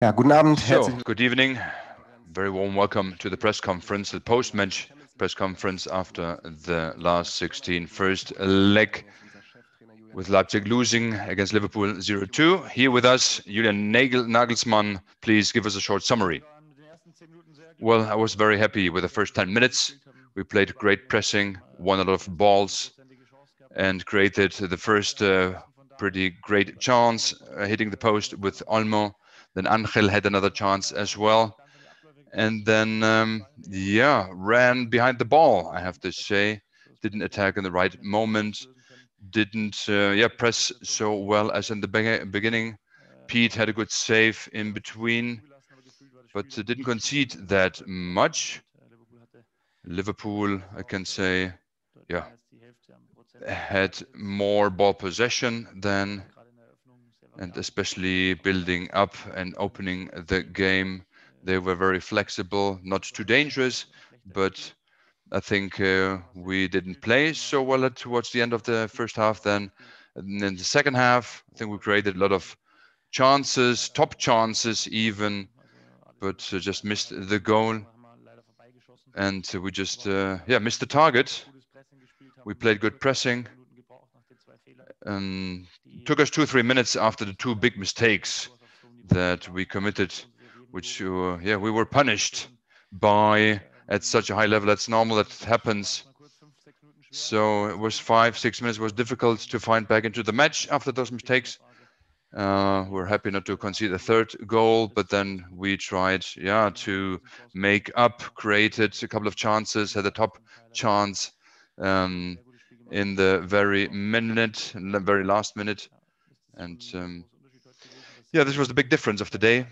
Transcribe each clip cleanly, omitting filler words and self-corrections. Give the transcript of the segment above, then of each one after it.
Yeah, guten Abend. So, good evening. Very warm welcome to the press conference, the post-match press conference after the last 16 first leg with Leipzig losing against Liverpool 0-2. Here with us, Julian Nagelsmann, please give us a short summary. Well, I was very happy with the first 10 minutes. We played great pressing, won a lot of balls and created the first pretty great chance, hitting the post with Olmo. Then Angel had another chance as well. And then, ran behind the ball, I have to say. Didn't attack in the right moment. Didn't, press so well as in the beginning. Pete had a good save in between, but didn't concede that much. Liverpool, I can say, had more ball possession than, and especially building up and opening the game. They were very flexible, not too dangerous, but I think we didn't play so well towards the end of the first half then. And in the second half, I think we created a lot of chances, top chances even, but just missed the goal. And we just, missed the target. We played good pressing and took us 2-3 minutes after the two big mistakes that we committed, which we were punished by at such a high level. That's normal, that happens. So it was 5-6 minutes. It was difficult to find back into the match after those mistakes. We're happy not to concede a third goal, but then we tried to make up, created a couple of chances, had a top chance in the very last minute. And this was the big difference of the day.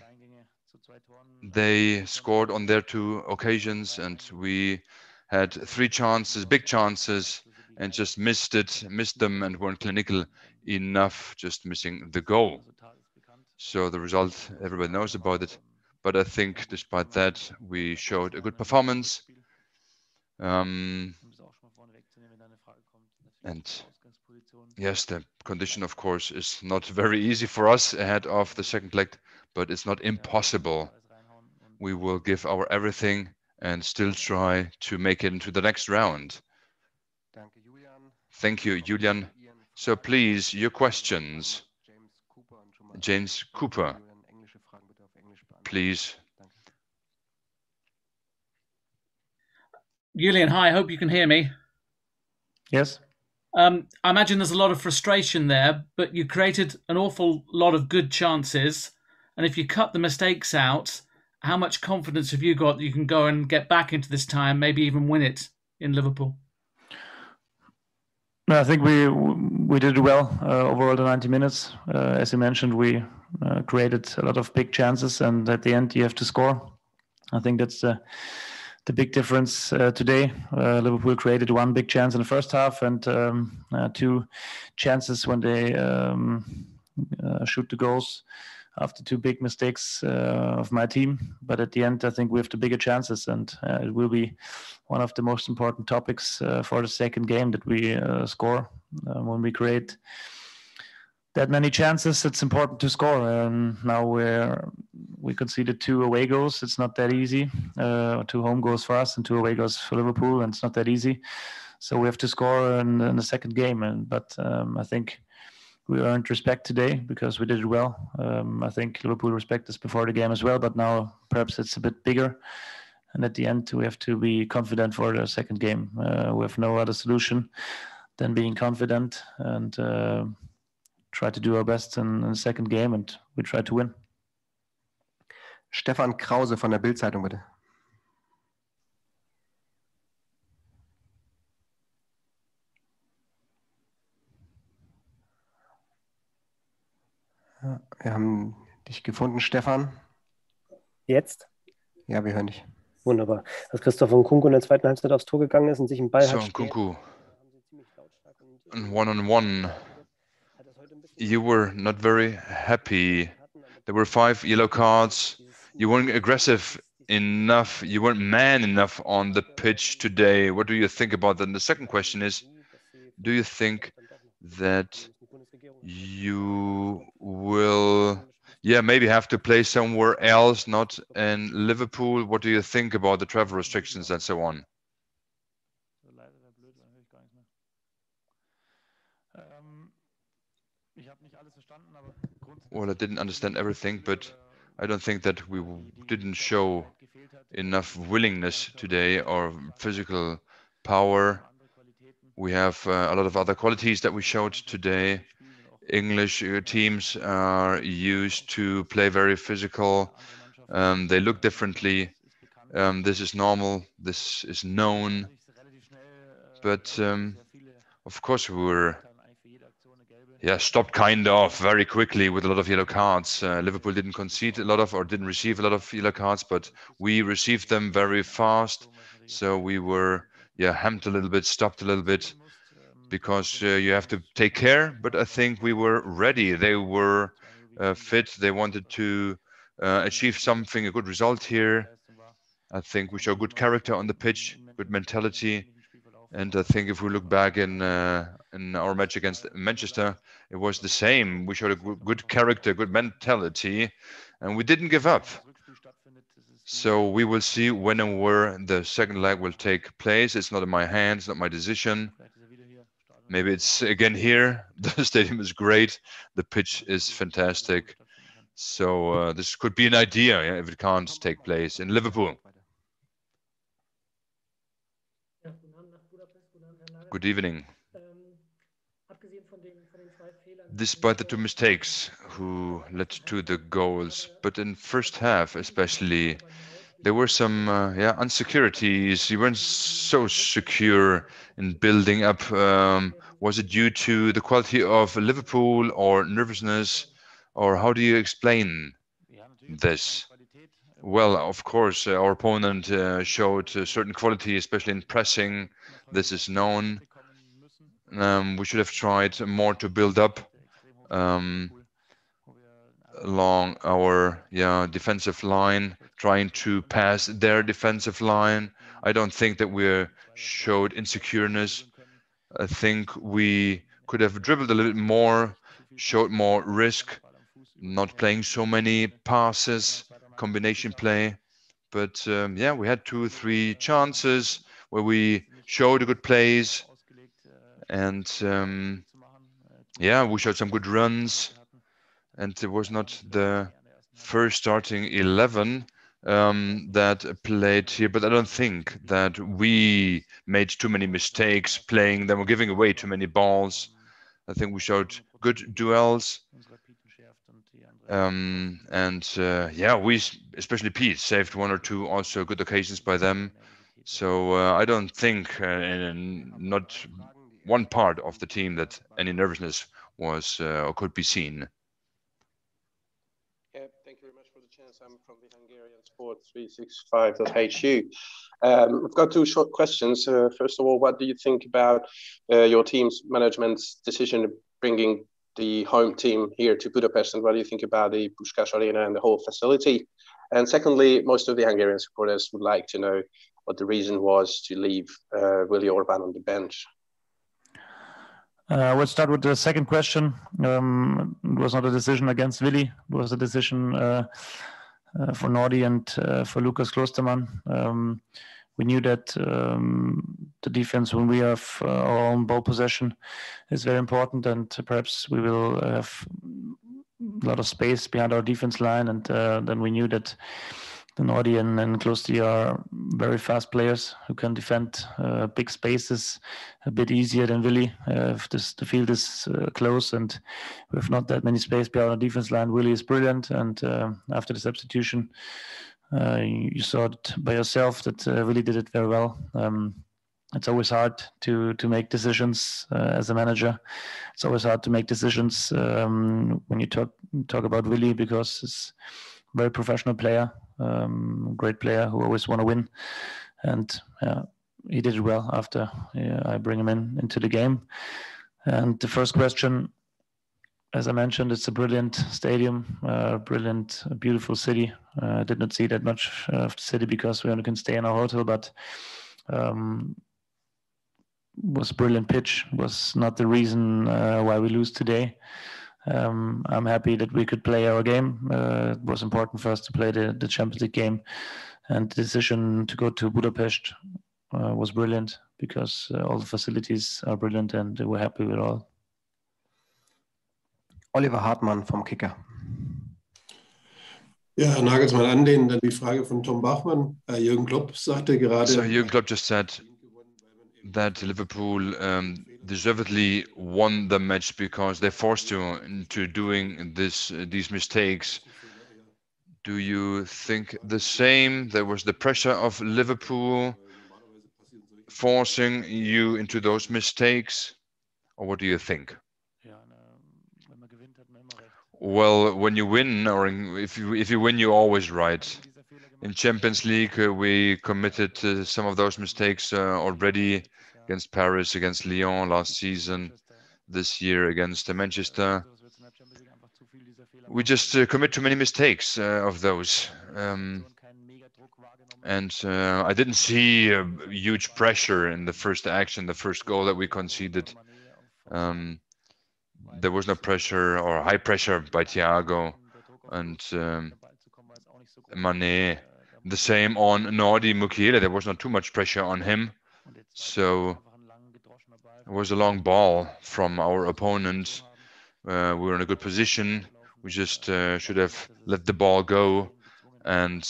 They scored on their two occasions and we had three chances, big chances, and just missed them and weren't clinical enough, just missing the goal. So the result, everybody knows about it. But I think despite that, we showed a good performance. And yes, the condition, of course, is not very easy for us ahead of the second leg, but it's not impossible. We will give our everything and still try to make it into the next round. Thank you, Julian. So please, your questions. James Cooper, please. Julian, hi, I hope you can hear me. Yes. I imagine there's a lot of frustration there, but you created an awful lot of good chances. And if you cut the mistakes out, how much confidence have you got that you can go and get back into this tie, maybe even win it in Liverpool? I think we did well overall the 90 minutes. As you mentioned, we created a lot of big chances, and at the end you have to score. I think that's the big difference today. Liverpool created one big chance in the first half and two chances when they shoot the goals after two big mistakes of my team. But at the end, I think we have the bigger chances, and it will be one of the most important topics for the second game that we score. When we create that many chances, it's important to score. Now we conceded two away goals. It's not that easy. Two home goals for us and two away goals for Liverpool, and it's not that easy. So we have to score in the second game. But I think we earned respect today because we did it well. I think Liverpool respected us before the game as well, but now perhaps it's a bit bigger. And at the end, we have to be confident for the second game. We have no other solution than being confident and try to do our best in the second game, and we try to win. Stefan Krause von der Bild Zeitung, bitte. Wir haben dich gefunden, Stefan. Jetzt? Ja, wir hören dich. Wunderbar. Dass Christoph und Kunku in der zweiten Halbzeit aufs Tor gegangen ist und sich einen Ball hat. So, Kunku, one-on-one, you were not very happy. There were 5 yellow cards. You weren't aggressive enough. You weren't man enough on the pitch today. What do you think about that? And the second question is, do you think that you will yeah, maybe have to play somewhere else, not in Liverpool. What do you think about the travel restrictions and so on? Well, I didn't understand everything, but I don't think that we didn't show enough willingness today or physical power. We have a lot of other qualities that we showed today. English teams are used to play very physical. They look differently. This is normal. This is known. But of course, we were stopped kind of very quickly with a lot of yellow cards. Liverpool didn't concede a lot of, or didn't receive a lot of yellow cards, but we received them very fast. So we were hampered a little bit, stopped a little bit, because you have to take care. But I think we were ready. They were fit. They wanted to achieve something, a good result here. I think we show good character on the pitch, good mentality. And I think if we look back in our match against Manchester, it was the same. We showed a good character, good mentality, and we didn't give up. So we will see when and where the second leg will take place. It's not in my hands, not my decision. Maybe it's again here. The stadium is great. The pitch is fantastic. So this could be an idea if it can't take place in Liverpool. Good evening. Despite the two mistakes who led to the goals, but in first half especially, there were some insecurities. You weren't so secure in building up. Was it due to the quality of Liverpool or nervousness, or how do you explain this? Well, of course, our opponent showed a certain quality, especially in pressing. This is known. We should have tried more to build up along our defensive line, trying to pass their defensive line. I don't think that we showed insecureness. I think we could have dribbled a little bit more, showed more risk, not playing so many passes, combination play. But we had 2-3 chances where we showed good plays, and we showed some good runs, and it was not the first starting 11 that played here, but I don't think that we made too many mistakes playing them or giving away too many balls. I think we showed good duels, we, especially Pete, saved one or two also good occasions by them. So I don't think, in not one part of the team, that any nervousness was or could be seen. Yeah, thank you very much for the chance. I'm from the Hungarian Sport365.hu. I've got two short questions. First of all, what do you think about your team's management's decision of bringing the home team here to Budapest, and what do you think about the Puskas Arena and the whole facility? And secondly, most of the Hungarian supporters would like to know what the reason was to leave Willi Orbán on the bench. We'll start with the second question. It was not a decision against Willi. It was a decision for Nordi and for Lucas Klostermann. We knew that the defense, when we have our own ball possession, is very important, and perhaps we will have a lot of space behind our defense line, and then we knew that Nordi and Klosti are very fast players who can defend big spaces a bit easier than Willi. If the field is close and we have not that many space behind our defense line, Willi is brilliant. And after the substitution, you saw it by yourself that Willi did it very well. It's always hard to make decisions as a manager. It's always hard to make decisions when you talk about Willi, because it's a very professional player. Great player who always want to win, and he did it well after I bring him into the game. And the first question, as I mentioned, it's a brilliant stadium, beautiful city. I did not see that much of the city because we only can stay in our hotel, but was a brilliant pitch. Was not the reason why we lose today. I'm happy that we could play our game. It was important for us to play the Champions League game, and the decision to go to Budapest was brilliant because all the facilities are brilliant and we're happy with all. Oliver Hartmann vom Kicker. Yeah, Nagelsmann anlehnen, dann die Frage von Tom Bachmann. Jürgen Klopp sagte gerade... So Jürgen Klopp just said that Liverpool deservedly won the match because they forced you into doing these mistakes. Do you think the same? There was the pressure of Liverpool forcing you into those mistakes, or what do you think? Well, when you win, or if you win, you're always right. In Champions League, we committed some of those mistakes already against Paris, against Lyon last season, this year against Manchester. We just commit too many mistakes of those. And I didn't see a huge pressure in the first action, the first goal that we conceded. There was no pressure or high pressure by Thiago and Mane. The same on Nordi Mukiele. There was not too much pressure on him. So it was a long ball from our opponent. We were in a good position. We just should have let the ball go. And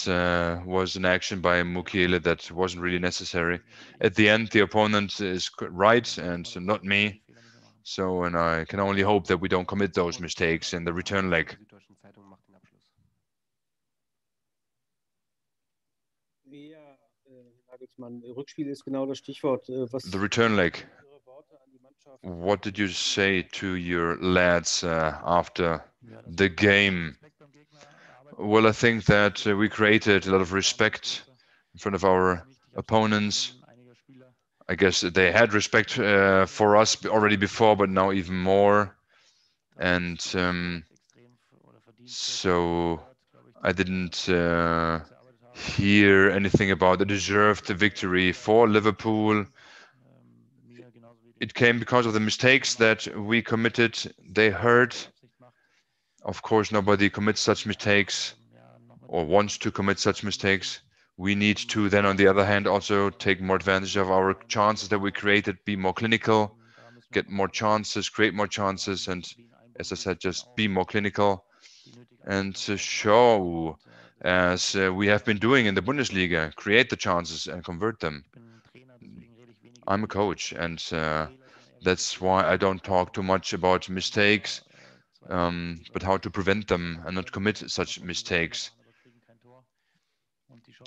was an action by Mukiele that wasn't really necessary. At the end, the opponent is right and not me. So, and I can only hope that we don't commit those mistakes in the return leg. The return leg. What did you say to your lads after the game? Well, I think that we created a lot of respect in front of our opponents. I guess they had respect for us already before, but now even more. And so I didn't hear anything about the deserved victory for Liverpool. It came because of the mistakes that we committed. They hurt. Of course, nobody commits such mistakes or wants to commit such mistakes. We need to then, on the other hand, also take more advantage of our chances that we created, be more clinical, get more chances, create more chances, and as I said, just be more clinical and show, as we have been doing in the Bundesliga, create the chances and convert them. I'm a coach, and that's why I don't talk too much about mistakes, but how to prevent them and not commit such mistakes.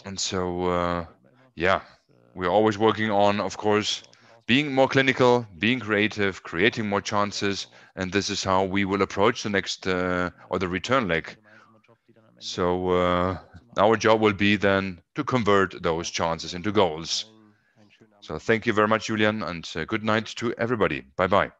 And so, yeah, we're always working on, of course, being more clinical, being creative, creating more chances. And this is how we will approach the next or the return leg. So our job will be then to convert those chances into goals. So thank you very much, Julian, and good night to everybody. Bye-bye.